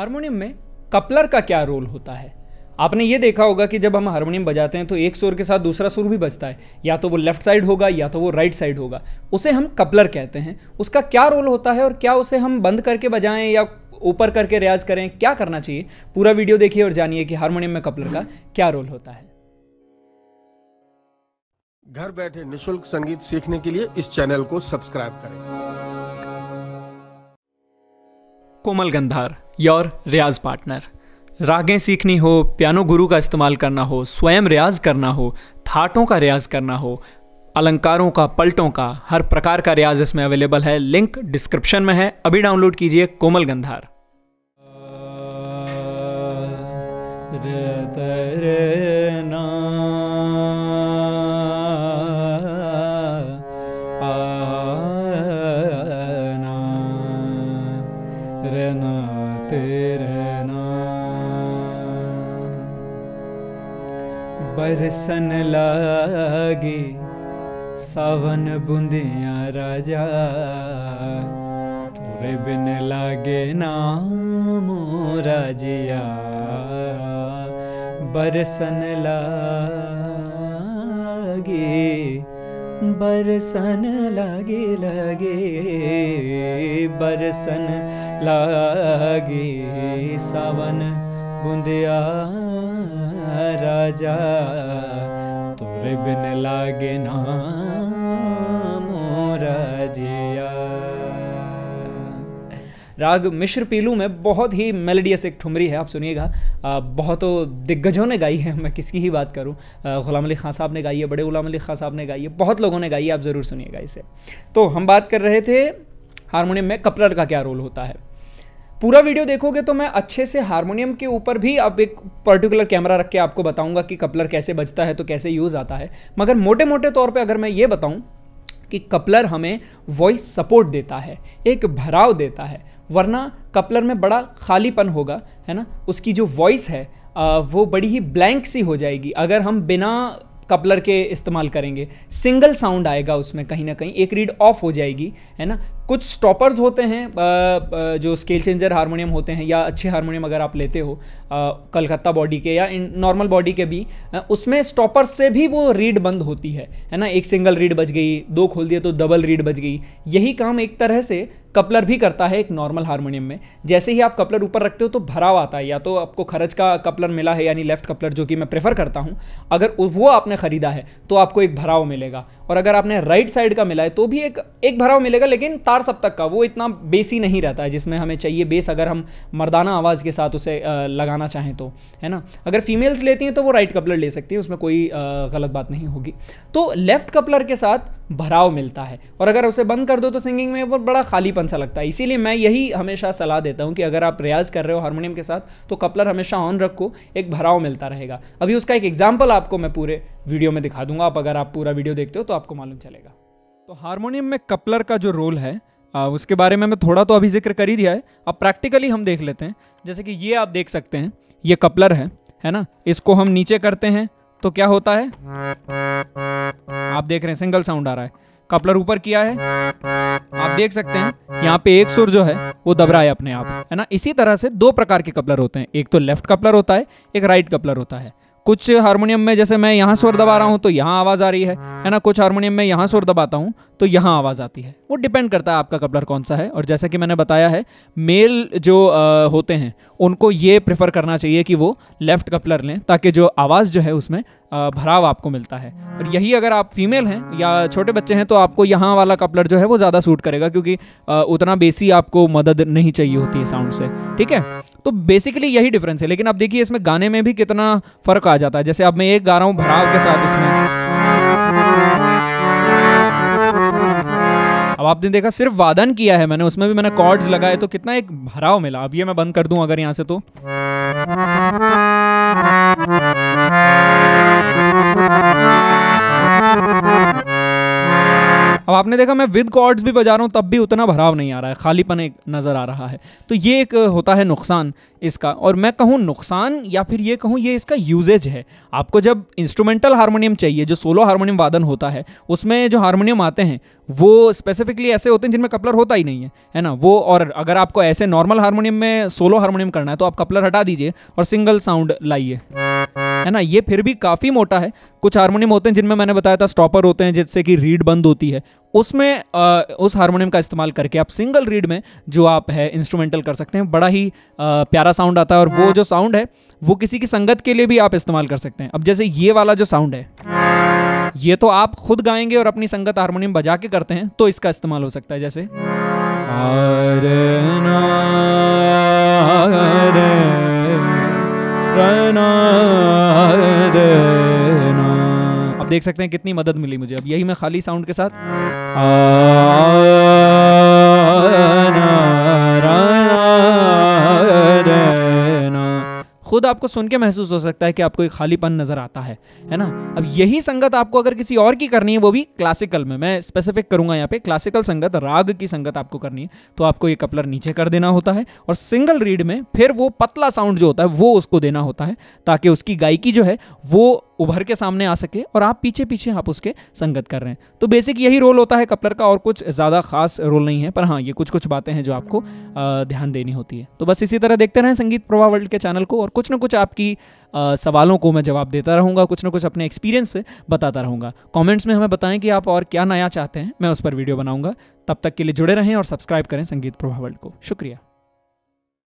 Harmonium में coupler का क्या रोल होता है? आपने ये देखा होगा कि जब हम हारमोनियम बजाते हैं तो एक सुर के साथ दूसरा सुर भी बजता है, या तो वो लेफ्ट साइड होगा या तो वो राइट साइड होगा, उसे हम कपलर कहते हैं। उसका क्या रोल होता है और क्या उसे हम बंद करके बजाएं या ऊपर करके रियाज करें, क्या करना चाहिए? पूरा वीडियो देखिए और जानिए कि हारमोनियम में कपलर का क्या रोल होता है। घर बैठे निःशुल्क संगीत सीखने के लिए इस चैनल को सब्सक्राइब करें। Komal Gandhar, your riyaz partner. रागें सीखनी हो, पियानो गुरु का इस्तेमाल करना हो, स्वयं रियाज करना हो, थाटों का रियाज करना हो, अलंकारों का, पलटों का, हर प्रकार का रियाज इसमें अवेलेबल है। लिंक डिस्क्रिप्शन में है, अभी डाउनलोड कीजिए कोमल गंधार। बरसन लागे सावन बुंदिया राजा, तुरे बिन लागे ना मोराजिया। बरसन लागे लागे, बरसन लागे सावन बुंदिया राजा, तोरे बिन लागे ना मोराजिया। राग मिश्र पीलू में बहुत ही मेलोडियस एक ठुमरी है, आप सुनिएगा। बहुत दिग्गजों ने गाई है, मैं किसकी ही बात करूं, गुलाम अली खान साहब ने गाई है, बड़े गुलाम अली खान साहब ने गाई है, बहुत लोगों ने गाई है, आप ज़रूर सुनिएगा इसे। तो हम बात कर रहे थे हारमोनियम में कपलर का क्या रोल होता है। पूरा वीडियो देखोगे तो मैं अच्छे से हारमोनियम के ऊपर भी अब एक पर्टिकुलर कैमरा रख के आपको बताऊंगा कि कपलर कैसे बजता है, तो कैसे यूज़ आता है। मगर मोटे मोटे तौर पे अगर मैं ये बताऊं कि कपलर हमें वॉइस सपोर्ट देता है, एक भराव देता है, वरना कपलर में बड़ा खालीपन होगा, है ना। उसकी जो वॉइस है वो बड़ी ही ब्लैंक सी हो जाएगी अगर हम बिना कपलर के इस्तेमाल करेंगे। सिंगल साउंड आएगा उसमें, कहीं ना कहीं एक रीड ऑफ हो जाएगी, है ना। कुछ स्टॉपर्स होते हैं जो स्केल चेंजर हारमोनियम होते हैं, या अच्छे हारमोनियम अगर आप लेते हो कलकत्ता बॉडी के या नॉर्मल बॉडी के भी, उसमें स्टॉपर्स से भी वो रीड बंद होती है ना। एक सिंगल रीड बज गई, दो खोल दिए तो डबल रीड बज गई। यही काम एक तरह से कपलर भी करता है एक नॉर्मल हारमोनियम में। जैसे ही आप कपलर ऊपर रखते हो तो भराव आता है, या तो आपको खरच का कपलर मिला है, यानी लेफ्ट कपलर, जो कि मैं प्रेफर करता हूँ, अगर वो आपने ख़रीदा है तो आपको एक भराव मिलेगा। और अगर आपने राइट साइड का मिला है तो भी एक भराव मिलेगा, लेकिन तार सब तक का वो इतना बेसी नहीं रहता है जिसमें हमें चाहिए बेस, अगर हम मर्दाना आवाज़ के साथ उसे लगाना चाहें तो, है ना। अगर फीमेल्स लेती हैं तो वो राइट कपलर ले सकती हैं, उसमें कोई गलत बात नहीं होगी। तो लेफ्ट कपलर के साथ भराव मिलता है, और अगर उसे बंद कर दो तो सिंगिंग में वो बड़ा खालीपन सा लगता है। इसीलिए मैं यही हमेशा सलाह देता हूँ कि अगर आप रियाज कर रहे हो हारमोनियम के साथ तो कपलर हमेशा ऑन रखो, एक भराव मिलता रहेगा। अभी उसका एक एग्जाम्पल आपको मैं पूरे वीडियो में दिखा दूंगा, अगर आप पूरा वीडियो देखते हो तो आपको मालूम चलेगा। तो हारमोनियम में कपलर का जो रोल है उसके बारे में मैं थोड़ा तो अभी जिक्र कर ही दिया है। अब प्रैक्टिकली हम देख लेते हैं। जैसे कि ये आप देख सकते हैं, ये कपलर है ना। इसको हम नीचे करते हैं तो क्या होता है, आप देख रहे हैं सिंगल साउंड आ रहा है। कपलर ऊपर किया है, आप देख सकते हैं यहाँ पे एक सुर जो है वो दब रहा है अपने आप, है ना। इसी तरह से दो प्रकार के कपलर होते हैं, एक तो लेफ्ट कपलर होता है, एक राइट कपलर होता है। कुछ हारमोनियम में जैसे मैं यहाँ स्वर दबा रहा हूँ तो यहाँ आवाज़ आ रही है ना। कुछ हारमोनियम में यहाँ स्वर दबाता हूँ तो यहाँ आवाज़ आती है। वो डिपेंड करता है आपका कपलर कौन सा है। और जैसा कि मैंने बताया है, मेल जो होते हैं उनको ये प्रेफर करना चाहिए कि वो लेफ्ट कपलर लें, ताकि जो आवाज़ जो है उसमें भराव आपको मिलता है। और यही अगर आप फीमेल हैं या छोटे बच्चे हैं तो आपको यहाँ वाला कपलर जो है वो ज़्यादा सूट करेगा, क्योंकि उतना बेसी आपको मदद नहीं चाहिए होती है साउंड से, ठीक है। तो बेसिकली यही डिफरेंस है। लेकिन आप देखिए इसमें गाने में भी कितना फ़र्क आ जाता है। जैसे अब मैं एक गा रहा हूँ भराव के साथ, इसमें अब आपने देखा सिर्फ वादन किया है मैंने, उसमें भी मैंने कॉर्ड्स लगाए तो कितना एक भराव मिला। अब ये मैं बंद कर दूं अगर यहाँ से तो अब आपने देखा मैं विद कॉर्ड्स भी बजा रहा हूँ तब भी उतना भराव नहीं आ रहा है, खालीपन एक नज़र आ रहा है। तो ये एक होता है नुकसान इसका, और मैं कहूँ नुकसान या फिर ये कहूँ ये इसका यूजेज है। आपको जब इंस्ट्रूमेंटल हारमोनियम चाहिए, जो सोलो हारमोनियम वादन होता है, उसमें जो हारमोनियम आते हैं वो स्पेसिफिकली ऐसे होते हैं जिनमें कपलर होता ही नहीं है, है ना वो। और अगर आपको ऐसे नॉर्मल हारमोनियम में सोलो हारमोनियम करना है तो आप कपलर हटा दीजिए और सिंगल साउंड लाइए, है ना। ये फिर भी काफ़ी मोटा है। कुछ हारमोनियम होते हैं जिनमें मैंने बताया था स्टॉपर होते हैं जिससे कि रीड बंद होती है, उसमें उस हारमोनियम का इस्तेमाल करके आप सिंगल रीड में जो आप है इंस्ट्रूमेंटल कर सकते हैं। बड़ा ही प्यारा साउंड आता है, और वो जो साउंड है वो किसी की संगत के लिए भी आप इस्तेमाल कर सकते हैं। अब जैसे ये वाला जो साउंड है ये तो आप खुद गाएंगे और अपनी संगत हारमोनियम बजा के करते हैं, तो इसका इस्तेमाल हो सकता है। जैसे आप देख सकते हैं कितनी मदद मिली मुझे। अब यही मैं खाली साउंड के साथ खुद आपको सुन के महसूस हो सकता है कि आपको एक खालीपन नजर आता है ना। अब यही संगत आपको अगर किसी और की करनी है, वो भी क्लासिकल में, मैं स्पेसिफिक करूंगा यहाँ पे, क्लासिकल संगत, राग की संगत आपको करनी है, तो आपको ये कपलर नीचे कर देना होता है और सिंगल रीड में फिर वो पतला साउंड जो होता है वो उसको देना होता है, ताकि उसकी गायकी जो है वो उभर के सामने आ सके और आप पीछे पीछे आप उसके संगत कर रहे हैं। तो बेसिक यही रोल होता है कपलर का, और कुछ ज़्यादा खास रोल नहीं है। पर हाँ, ये कुछ कुछ बातें हैं जो आपको ध्यान देनी होती है। तो बस इसी तरह देखते रहें संगीत प्रवाह वर्ल्ड के चैनल को, और कुछ ना कुछ आपकी सवालों को मैं जवाब देता रहूँगा, कुछ ना कुछ अपने एक्सपीरियंस से बताता रहूँगा। कॉमेंट्स में हमें बताएं कि आप और क्या नया चाहते हैं, मैं उस पर वीडियो बनाऊँगा। तब तक के लिए जुड़े रहें और सब्सक्राइब करें संगीत प्रवाह वर्ल्ड को। शुक्रिया।